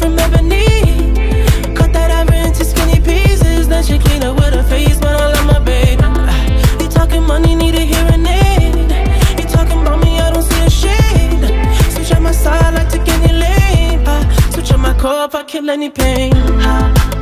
from ebony. Cut that ever into skinny pieces. Then she clean up with her face, but I love my baby. You talking money, need a hearing aid. You talking about me, I don't see a shade. Switch on my side, I like to get any lane. Switch on my core if I kill any pain.